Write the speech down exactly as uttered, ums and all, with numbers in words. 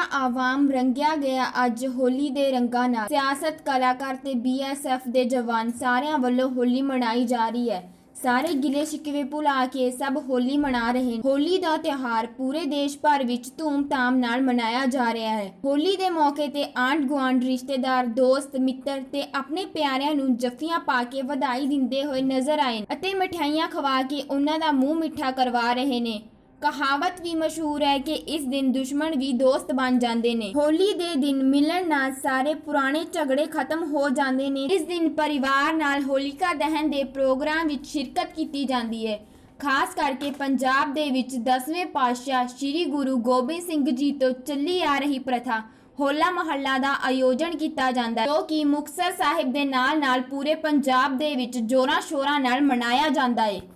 सारा आवाम रंगिया गया अज होली दे रंगां नाल। सियासत, कलाकार ते बी एस एफ दे जवान सारिआं वल्लों होली मनाई जा रही है। सारे गिले शिकवे भुला के सब होली मना रहे हैं। होली का त्यौहार पूरे देश भर विच धूमधाम नाल मनाया जा रहा है। होली के मौके ते आंढ गुआंढ, रिश्तेदार, दोस्त, मित्र ते अपने प्यारिआं नूं जफ्फियां पा के वधाई दिंदे होए नजर आए अते मिठाइयां खवा के उन्हां दा मूँह मिठा करवा रहे ने। कहावत भी मशहूर है कि इस दिन दुश्मन भी दोस्त बन जाते हैं। होली दे दिन मिलन नाल सारे पुराने झगड़े खत्म हो जाते हैं। इस दिन परिवार नाल होलिका दहन दे प्रोग्राम विच शिरकत की जाती है। खास करके पंजाब दे विच दसवें पातशाह श्री गुरु गोबिंद सिंह जी तो चली आ रही प्रथा होला महल्ला का आयोजन किया जाता है, जो कि मुकतसर साहेब दे नाल नाल पूरे पंजाब दे विच जोरां शोरां नाल मनाया जाता है।